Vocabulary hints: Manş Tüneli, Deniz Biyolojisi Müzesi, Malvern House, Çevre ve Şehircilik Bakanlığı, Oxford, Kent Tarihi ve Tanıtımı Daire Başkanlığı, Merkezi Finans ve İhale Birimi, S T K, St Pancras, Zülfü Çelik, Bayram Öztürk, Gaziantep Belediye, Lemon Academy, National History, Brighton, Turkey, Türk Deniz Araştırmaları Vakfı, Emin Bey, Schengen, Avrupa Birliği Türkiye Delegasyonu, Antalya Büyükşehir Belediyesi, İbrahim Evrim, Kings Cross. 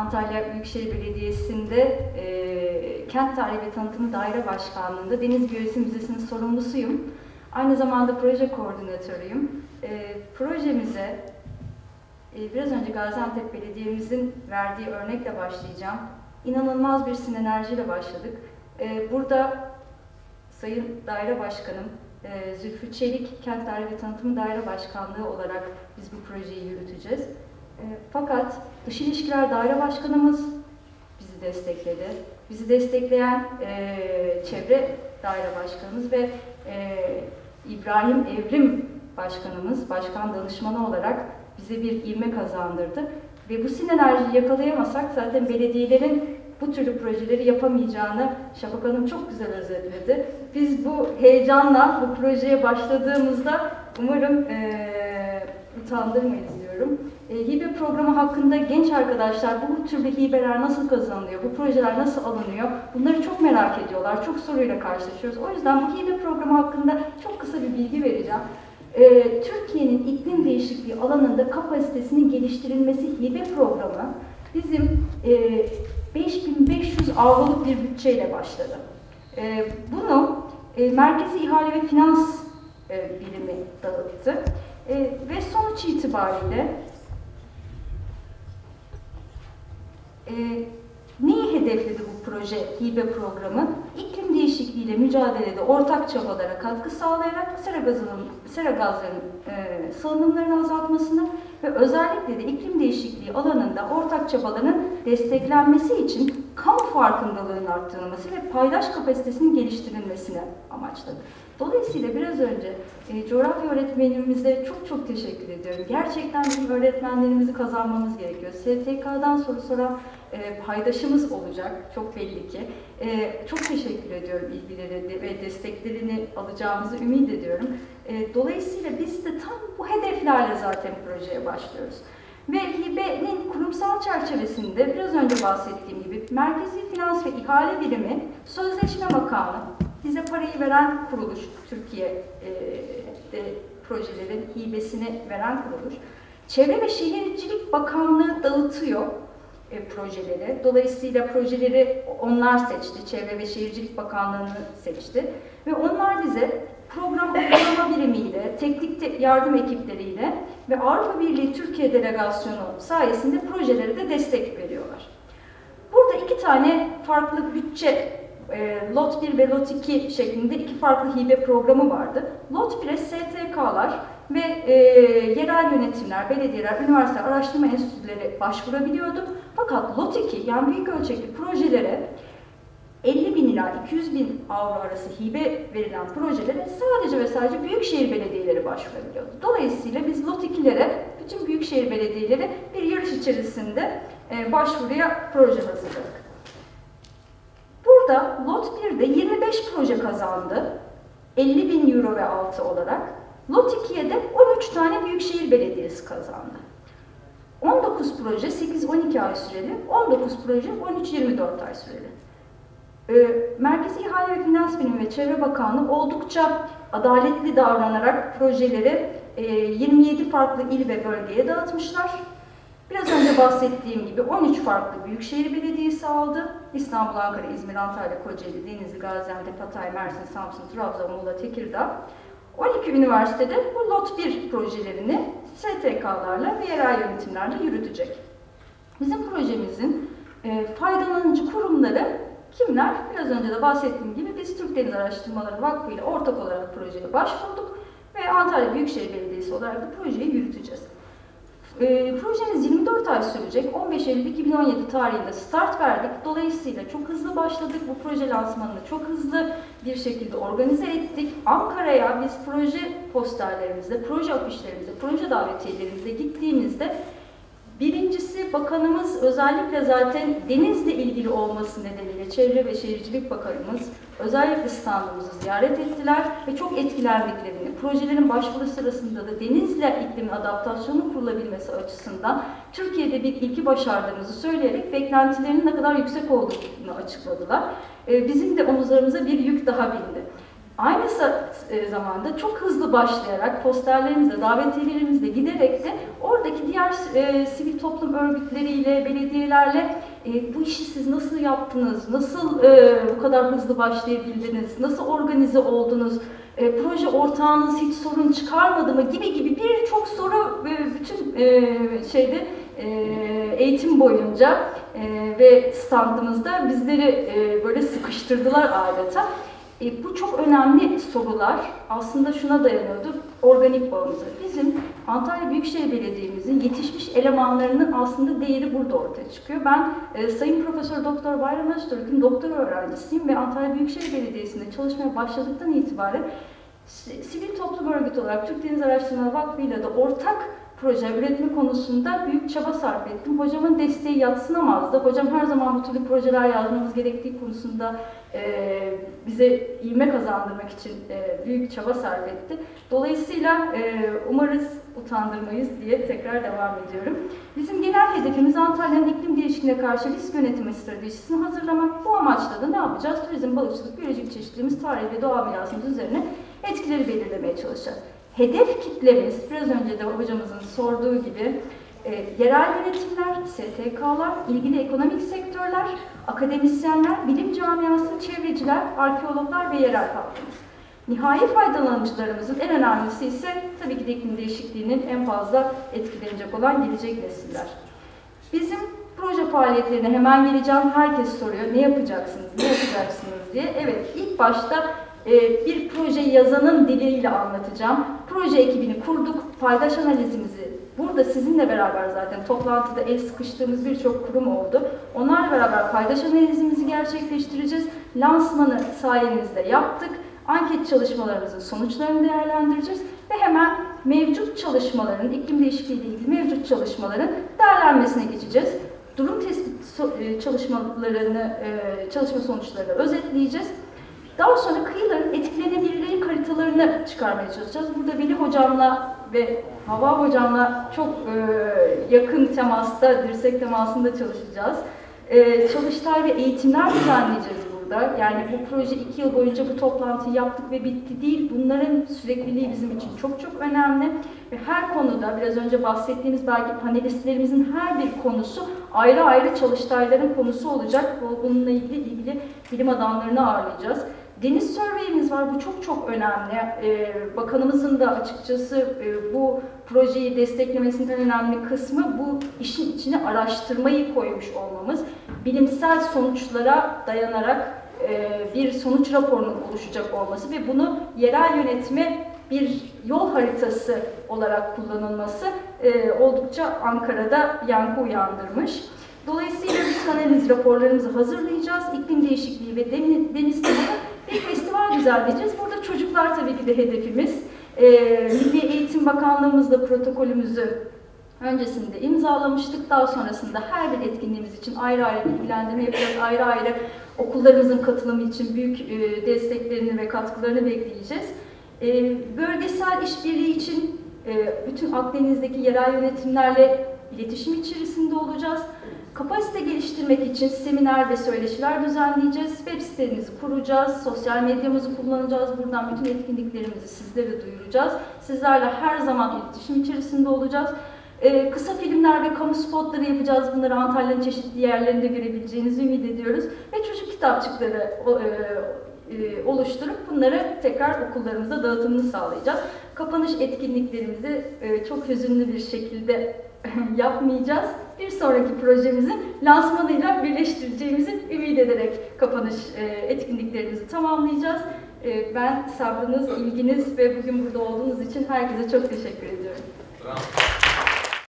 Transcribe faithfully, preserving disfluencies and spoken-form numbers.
Antalya Büyükşehir Belediyesi'nde e, Kent Tarihi ve Tanıtımı Daire Başkanlığı'nda Deniz Biyolojisi Müzesi'nin sorumlusuyum. Aynı zamanda proje koordinatörüyüm. E, projemize e, biraz önce Gaziantep Belediye'mizin verdiği örnekle başlayacağım. İnanılmaz bir sinerjiyle başladık. E, burada Sayın Daire Başkanım e, Zülfü Çelik, Kent Tarihi ve Tanıtımı Daire Başkanlığı olarak biz bu projeyi yürüteceğiz. Fakat Dış İlişkiler Daire Başkanımız bizi destekledi. Bizi destekleyen e, Çevre Daire Başkanımız ve e, İbrahim Evrim Başkanımız, Başkan Danışmanı olarak bize bir ivme kazandırdı. Ve bu sinerjiyi yakalayamasak zaten belediyelerin bu türlü projeleri yapamayacağını Şafak Hanım çok güzel özetledi. Biz bu heyecanla bu projeye başladığımızda umarım e, utandırmayız diyorum. Hibe programı hakkında genç arkadaşlar bu türlü hibeler nasıl kazanılıyor, bu projeler nasıl alınıyor, bunları çok merak ediyorlar, çok soruyla karşılaşıyoruz. O yüzden bu hibe programı hakkında çok kısa bir bilgi vereceğim. Ee, Türkiye'nin iklim değişikliği alanında kapasitesinin geliştirilmesi hibe programı bizim e, beş bin beş yüz avluluk bir bütçeyle başladı. E, bunu e, Merkezi İhale ve Finans e, Birimi dağıttı e, ve sonuç itibariyle Ee, neyi hedefledi bu proje, hibe programı? İklim değişikliğiyle mücadelede ortak çabalara katkı sağlayarak sera gazının, sera gazlarının e, salınımlarını azaltmasını ve özellikle de iklim değişikliği alanında ortak çabaların desteklenmesi için kamu farkındalığının arttırılması ve paydaş kapasitesinin geliştirilmesini amaçladı. Dolayısıyla biraz önce e, coğrafya öğretmenimize çok çok teşekkür ediyorum. Gerçekten bizim öğretmenlerimizi kazanmamız gerekiyor. S T K'dan soru soran e, paydaşımız olacak, çok belli ki. E, çok teşekkür ediyorum ilgileri ve desteklerini alacağımızı ümit ediyorum. E, dolayısıyla biz de tam bu hedeflerle zaten projeye başlıyoruz. Ve hibenin kurumsal çerçevesinde biraz önce bahsettiğim gibi Merkezi Finans ve İhale Birimi, Sözleşme Makamı, bize parayı veren kuruluş, Türkiye'de projelerin hibesini veren kuruluş. Çevre ve Şehircilik Bakanlığı dağıtıyor e, projeleri. Dolayısıyla projeleri onlar seçti. Çevre ve Şehircilik Bakanlığı'nı seçti. Ve onlar bize program uygulama birimiyle, teknik yardım ekipleriyle ve Avrupa Birliği Türkiye Delegasyonu sayesinde projelere de destek veriyorlar. Burada iki tane farklı bütçe, Lot bir ve Lot iki şeklinde iki farklı hibe programı vardı. Lot bire S T K'lar ve e, yerel yönetimler, belediyeler, üniversite araştırma enstitüleri başvurabiliyordu. Fakat Lot iki yani büyük ölçekli projelere elli bin ila iki yüz bin avro arası hibe verilen projelere sadece ve sadece büyükşehir belediyeleri başvurabiliyordu. Dolayısıyla biz Lot ikilere, bütün büyükşehir belediyeleri bir yarış içerisinde e, başvuruya proje hazırladık. Burada Lot birde yirmi beş proje kazandı, elli bin euro ve altı olarak. Lot ikiye de on üç tane büyükşehir belediyesi kazandı. on dokuz proje sekiz on iki ay süreli, on dokuz proje on üç yirmi dört ay süreli. Ee, Merkezi İhale ve Finans Birimi ve Çevre Bakanlığı oldukça adaletli davranarak projeleri e, yirmi yedi farklı il ve bölgeye dağıtmışlar. Biraz önce bahsettiğim gibi on üç farklı büyükşehir belediyesi aldı. İstanbul, Ankara, İzmir, Antalya, Kocaeli, Denizli, Gaziantep, Hatay, Mersin, Samsun, Trabzon, Muğla, Tekirdağ. on iki üniversitede bu Lot bir projelerini S T K'larla ve yerel yönetimlerle yürütecek. Bizim projemizin e, faydalanıcı kurumları kimler? Biraz önce de bahsettiğim gibi biz Türk Deniz Araştırmaları Vakfı ile ortak olarak projeye başvurduk ve Antalya Büyükşehir Belediyesi olarak da projeyi yürüteceğiz. E, projemiz yirmi dört ay sürecek. on beş Eylül iki bin on yedi tarihinde start verdik. Dolayısıyla çok hızlı başladık. Bu proje lansmanını çok hızlı bir şekilde organize ettik. Ankara'ya biz proje posterlerimizde, proje afişlerimizde, proje davetiyelerimizde gittiğimizde birincisi bakanımız özellikle zaten denizle ilgili olması nedeniyle Çevre ve Şehircilik Bakanımız özellikle standımızı ziyaret ettiler ve çok etkilendiklerini, projelerin başvuru sırasında da denizle iklimin adaptasyonu kurulabilmesi açısından Türkiye'de bir ilki başardığımızı söyleyerek beklentilerinin ne kadar yüksek olduğunu açıkladılar. Bizim de omuzlarımıza bir yük daha bindi. Aynı zamanda çok hızlı başlayarak posterlerimizle, davetiyelerimizle giderek de oradaki diğer e, sivil toplum örgütleriyle, belediyelerle e, bu işi siz nasıl yaptınız, nasıl e, bu kadar hızlı başlayabildiniz, nasıl organize oldunuz, e, proje ortağınız hiç sorun çıkarmadı mı gibi gibi birçok soru e, bütün e, şeyde e, eğitim boyunca e, ve standımızda bizleri e, böyle sıkıştırdılar adeta. E, bu çok önemli sorular aslında şuna dayanıyordu, organik bağımıza. Bizim Antalya Büyükşehir Belediye'mizin yetişmiş elemanlarının aslında değeri burada ortaya çıkıyor. Ben e, Sayın Profesör Doktor Bayram Öztürk'ün doktor öğrencisiyim ve Antalya Büyükşehir Belediyesi'nde çalışmaya başladıktan itibaren sivil toplum örgütü olarak Türk Deniz Araştırmaları Vakfı ile de ortak proje üretme konusunda büyük çaba sarf ettim. Hocamın desteği yadsınamazdı. Hocam her zaman bu türlü projeler yazmamız gerektiği konusunda e, bize ivme kazandırmak için e, büyük çaba sarf etti. Dolayısıyla e, umarız utandırmayız diye tekrar devam ediyorum. Bizim genel hedefimiz Antalya'nın iklim değişikliğine karşı risk yönetimi stratejisini hazırlamak. Bu amaçla da ne yapacağız? Turizm, balıkçılık, biyolojik çeşitliliğimiz, tarih ve doğa mirasımız üzerine etkileri belirlemeye çalışacağız. Hedef kitlemiz, biraz önce de hocamızın sorduğu gibi, e, yerel yönetimler, S T K'lar, ilgili ekonomik sektörler, akademisyenler, bilim camiası, çevreciler, arkeologlar ve yerel halkımız. Nihai faydalanıcılarımızın en önemlisi ise tabii ki de iklim değişikliğinin en fazla etkilenecek olan gelecek nesiller. Bizim proje faaliyetlerine hemen geleceğim, herkes soruyor, ne yapacaksınız, ne yapacaksınız diye. Evet, ilk başta e, bir proje yazanın diliyle anlatacağım. Proje ekibini kurduk, paydaş analizimizi burada sizinle beraber zaten toplantıda el sıkıştığımız birçok kurum oldu. Onlarla beraber paydaş analizimizi gerçekleştireceğiz. Lansmanı sayenizde yaptık. Anket çalışmalarımızın sonuçlarını değerlendireceğiz ve hemen mevcut çalışmaların, iklim değişikliği ile ilgili mevcut çalışmaların değerlenmesine geçeceğiz. Durum tespit çalışmalarını, çalışma sonuçlarını özetleyeceğiz. Daha sonra kıyıların etkilenebilirliği haritalarını çıkarmaya çalışacağız. Burada Veli Hocam'la ve Hava Hocam'la çok e, yakın temasta, dirsek temasında çalışacağız. E, çalıştay ve eğitimler düzenleyeceğiz burada. Yani bu proje iki yıl boyunca bu toplantıyı yaptık ve bitti değil. Bunların sürekliliği bizim için çok çok önemli. Ve her konuda, biraz önce bahsettiğimiz belki panelistlerimizin her bir konusu ayrı ayrı çalıştayların konusu olacak. Bununla ilgili, ilgili bilim adamlarını ağırlayacağız. Deniz surveyimiz var, bu çok çok önemli. Ee, bakanımızın da açıkçası e, bu projeyi desteklemesinden önemli kısmı bu işin içine araştırmayı koymuş olmamız. Bilimsel sonuçlara dayanarak e, bir sonuç raporunun oluşacak olması ve bunu yerel yönetime bir yol haritası olarak kullanılması e, oldukça Ankara'da yankı uyandırmış. Dolayısıyla biz analiz raporlarımızı hazırlayacağız. İklim değişikliği ve deniz, deniz bir festival düzenleyeceğiz. Burada çocuklar tabii ki de hedefimiz. Ee, Milli Eğitim Bakanlığımızla protokolümüzü öncesinde imzalamıştık. Daha sonrasında her bir etkinliğimiz için ayrı ayrı bilgilendirme yapacağız. Ayrı ayrı okullarımızın katılımı için büyük e, desteklerini ve katkılarını bekleyeceğiz. E, bölgesel işbirliği için e, bütün Akdeniz'deki yerel yönetimlerle iletişim içerisinde olacağız. Kapasite geliştirmek için seminer ve söyleşiler düzenleyeceğiz. Web sitemizi kuracağız, sosyal medyamızı kullanacağız. Buradan bütün etkinliklerimizi sizlere duyuracağız. Sizlerle her zaman iletişim içerisinde olacağız. Ee, kısa filmler ve kamu spotları yapacağız. Bunları Antalya'nın çeşitli yerlerinde görebileceğinizi ümit ediyoruz. Ve çocuk kitapçıkları e, e, oluşturup bunları tekrar okullarımıza dağıtımını sağlayacağız. Kapanış etkinliklerimizi e, çok hüzünlü bir şekilde yapmayacağız. Bir sonraki projemizin lansmanıyla birleştireceğimizi ümit ederek kapanış etkinliklerimizi tamamlayacağız. Ben sabrınız, ilginiz ve bugün burada olduğunuz için herkese çok teşekkür ediyorum. Bravo.